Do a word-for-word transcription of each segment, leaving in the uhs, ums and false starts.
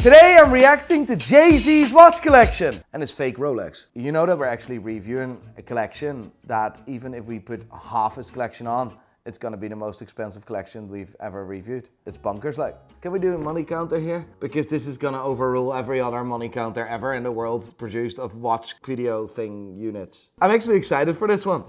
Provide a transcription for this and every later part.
Today I'm reacting to Jay-Z's watch collection and his fake Rolex. You know that we're actually reviewing a collection that even if we put half his collection on, it's gonna be the most expensive collection we've ever reviewed. It's bonkers like. Can we do a money counter here? Because this is gonna overrule every other money counter ever in the world produced of watch video thing units. I'm actually excited for this one.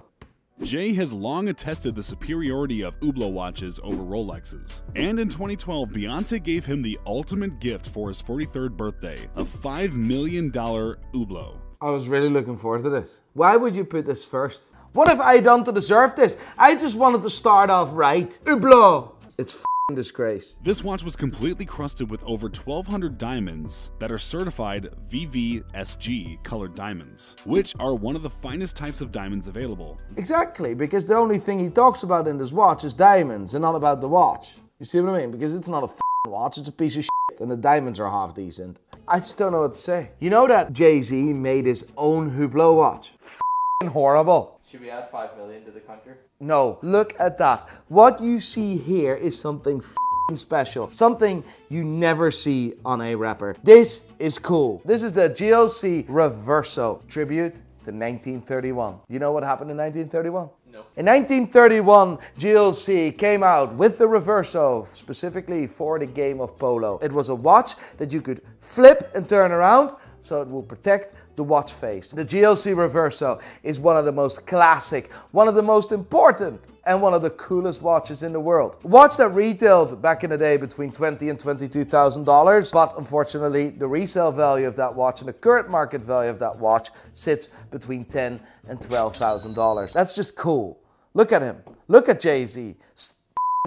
Jay has long attested the superiority of Hublot watches over Rolexes, and in twenty twelve, Beyoncé gave him the ultimate gift for his forty-third birthday, a five million dollar Hublot. I was really looking forward to this. Why would you put this first? What have I done to deserve this? I just wanted to start off right. Hublot! It's f***ing disgrace. This watch was completely crusted with over twelve hundred diamonds that are certified V V S G colored diamonds, which are one of the finest types of diamonds available. Exactly, because the only thing he talks about in this watch is diamonds and not about the watch. You see what I mean? Because it's not a f***ing watch, it's a piece of shit, and the diamonds are half decent. I just don't know what to say. You know that Jay-Z made his own Hublot watch? F***ing horrible. Should we add five million to the country? No, look at that. What you see here is something f***ing special. Something you never see on a rapper. This is cool. This is the G L C Reverso tribute to nineteen thirty-one. You know what happened in nineteen thirty-one? No. In nineteen thirty-one, G L C came out with the Reverso, specifically for the game of polo. It was a watch that you could flip and turn around, so it will protect the watch face. The G L C Reverso is one of the most classic, one of the most important, and one of the coolest watches in the world. Watch that retailed back in the day between twenty thousand dollars and twenty-two thousand dollars, but unfortunately the resale value of that watch and the current market value of that watch sits between ten thousand dollars and twelve thousand dollars. That's just cool. Look at him. Look at Jay-Z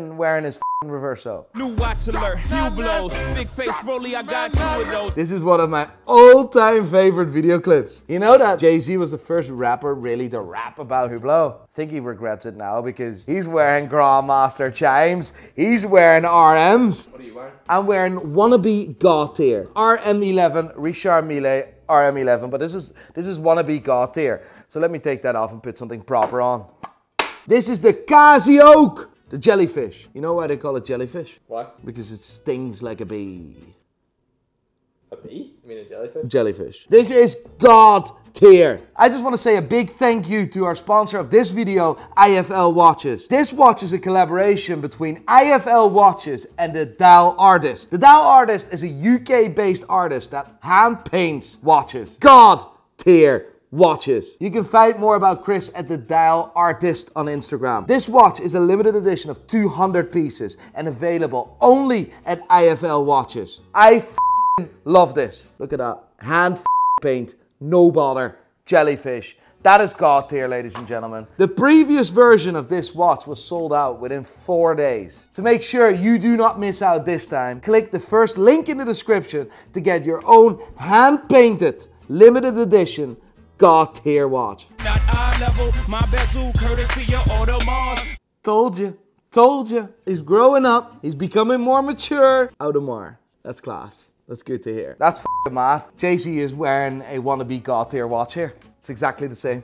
wearing his Reverso. New watch alert, Hublots, big face Rolly, I got two of those. This is one of my all-time favorite video clips. You know that Jay-Z was the first rapper really to rap about Hublot? I think he regrets it now because he's wearing Grandmaster chimes, he's wearing R Ms. What are you wearing? I'm wearing wannabe god tier. R M eleven, Richard Mille, R M eleven, but this is, this is wannabe god tier. So let me take that off and put something proper on. This is the Casioak. The jellyfish. You know why they call it jellyfish? Why? Because it stings like a bee. A bee? You mean a jellyfish? Jellyfish. This is god tier. I just want to say a big thank you to our sponsor of this video, I F L Watches. This watch is a collaboration between I F L Watches and the Dao Artist. The Dao Artist is a U K-based artist that hand paints watches. God tier watches. You can find more about Chris at the Dao Artist on Instagram. This watch is a limited edition of two hundred pieces and available only at I F L Watches. I f***ing love this. Look at that. Hand paint, no bother, jellyfish. That is god tier, ladies and gentlemen. The previous version of this watch was sold out within four days. To make sure you do not miss out this time, click the first link in the description to get your own hand-painted, limited edition god tier watch. Not eye level, my bezel, courtesy of Audemars. Told you, told you. He's growing up, he's becoming more mature. Audemars, that's class. That's good to hear. That's f***ing mad. Jay-Z is wearing a wannabe god tier watch here. It's exactly the same.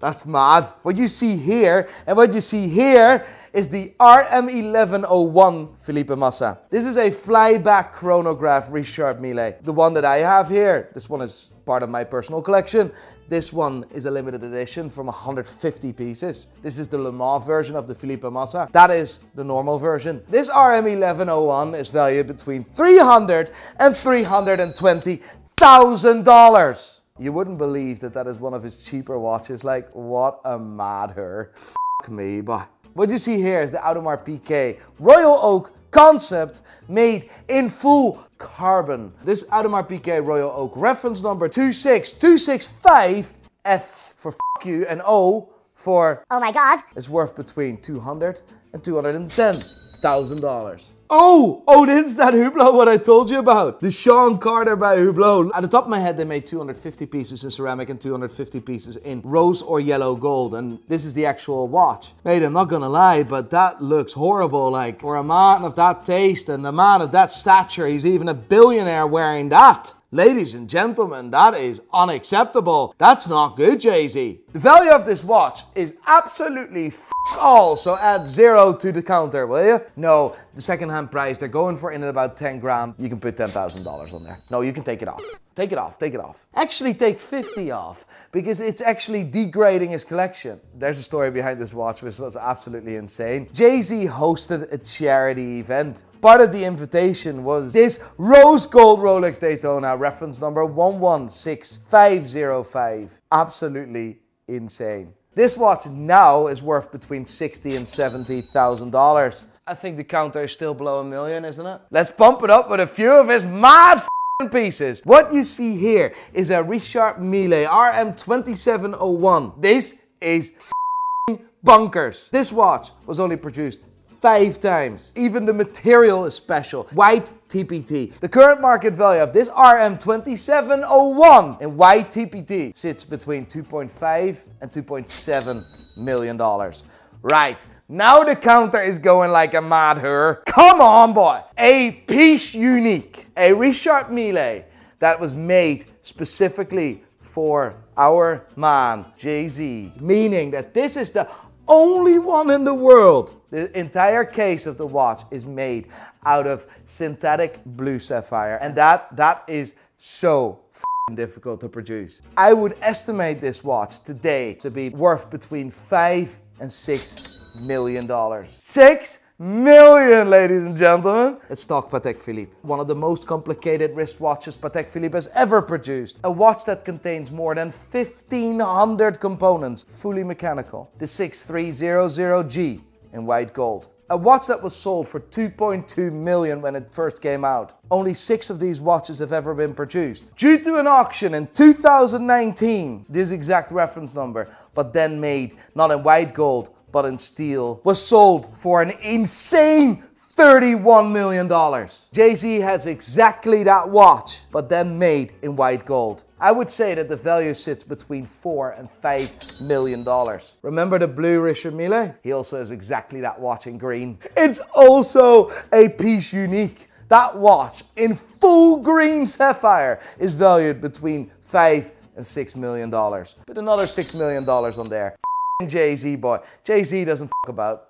That's mad. What you see here and what you see here is the R M eleven oh one Felipe Massa. This is a flyback chronograph Richard Mille. The one that I have here, this one is part of my personal collection. This one is a limited edition from one hundred fifty pieces. This is the Le Mans version of the Felipe Massa. That is the normal version. This R M eleven oh one is valued between three hundred thousand dollars and three hundred twenty thousand dollars. You wouldn't believe that that is one of his cheaper watches. Like, what a mad her. F*** me, boy. What you see here is the Audemars Piguet Royal Oak concept made in full carbon. This Audemars Piguet Royal Oak reference number two six two six five, F for f*** you and O for oh my god, is worth between two hundred thousand dollars and two hundred ten thousand dollars. Oh! Oh, this is that Hublot what I told you about. The Sean Carter by Hublot. At the top of my head, they made two hundred fifty pieces in ceramic and two hundred fifty pieces in rose or yellow gold. And this is the actual watch. Mate, I'm not gonna lie, but that looks horrible. Like, for a man of that taste and a man of that stature, he's even a billionaire wearing that. Ladies and gentlemen, that is unacceptable. That's not good, Jay-Z. The value of this watch is absolutely f all, so add zero to the counter, will you? No, the second-hand price, they're going for in at about ten grand. You can put ten thousand dollars on there. No, you can take it off. Take it off, take it off. Actually take fifty off, because it's actually degrading his collection. There's a story behind this watch, which was absolutely insane. Jay-Z hosted a charity event. Part of the invitation was this rose gold Rolex Daytona, reference number one one six five zero five. Absolutely insane. This watch now is worth between sixty and seventy thousand dollars. I think the counter is still below a million, isn't it? Let's bump it up with a few of his mad f***ing pieces. What you see here is a Richard Mille R M twenty-seven oh one. This is f***ing bonkers. This watch was only produced five times. Even the material is special. White T P T. The current market value of this R M twenty-seven oh one in white T P T sits between two point five and two point seven million dollars. Right, now the counter is going like a mad hur. Come on, boy. A piece unique. A Richard Mille that was made specifically for our man, Jay-Z. Meaning that this is the only one in the world. The entire case of the watch is made out of synthetic blue sapphire, and that that is so f***ing difficult to produce. I would estimate this watch today to be worth between five and six million dollars. Six million, ladies and gentlemen. Let's talk Patek Philippe. One of the most complicated wristwatches Patek Philippe has ever produced. A watch that contains more than fifteen hundred components, fully mechanical. The six three zero zero G. In white gold. A watch that was sold for two point two million when it first came out. Only six of these watches have ever been produced. Due to an auction in two thousand nineteen, this exact reference number, but then made not in white gold, but in steel, was sold for an insane thirty-one million dollars. Jay-Z has exactly that watch, but then made in white gold. I would say that the value sits between four and five million dollars. Remember the blue Richard Mille? He also has exactly that watch in green. It's also a piece unique. That watch in full green sapphire is valued between five and six million dollars. Put another six million dollars on there. F***ing Jay-Z, boy. Jay-Z doesn't f*** about.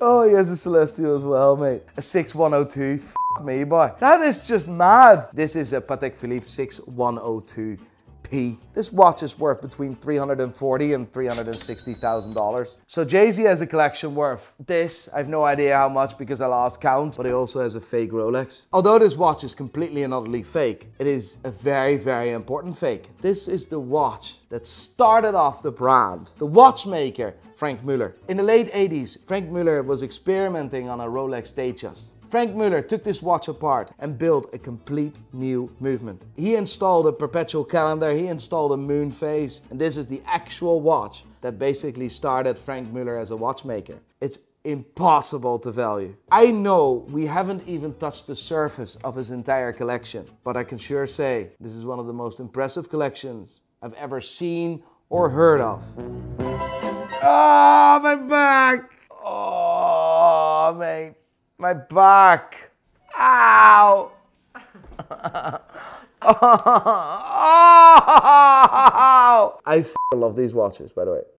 Oh, he has a Celestial as well, mate. A six one oh two, f*** me, boy. That is just mad. This is a Patek Philippe six one oh two P. This watch is worth between three hundred forty thousand and three hundred sixty thousand dollars. So Jay-Z has a collection worth this. I have no idea how much because I lost count, but he also has a fake Rolex. Although this watch is completely and utterly fake, it is a very, very important fake. This is the watch that started off the brand. The watchmaker, Frank Müller. In the late eighties, Frank Müller was experimenting on a Rolex Datejust. Frank Müller took this watch apart and built a complete new movement. He installed a perpetual calendar, he installed a moon phase, and this is the actual watch that basically started Frank Müller as a watchmaker. It's impossible to value. I know we haven't even touched the surface of his entire collection, but I can sure say this is one of the most impressive collections I've ever seen or heard of. Oh, my back! Oh, mate. My back. Ow. Oh. I f***ing love these watches, by the way.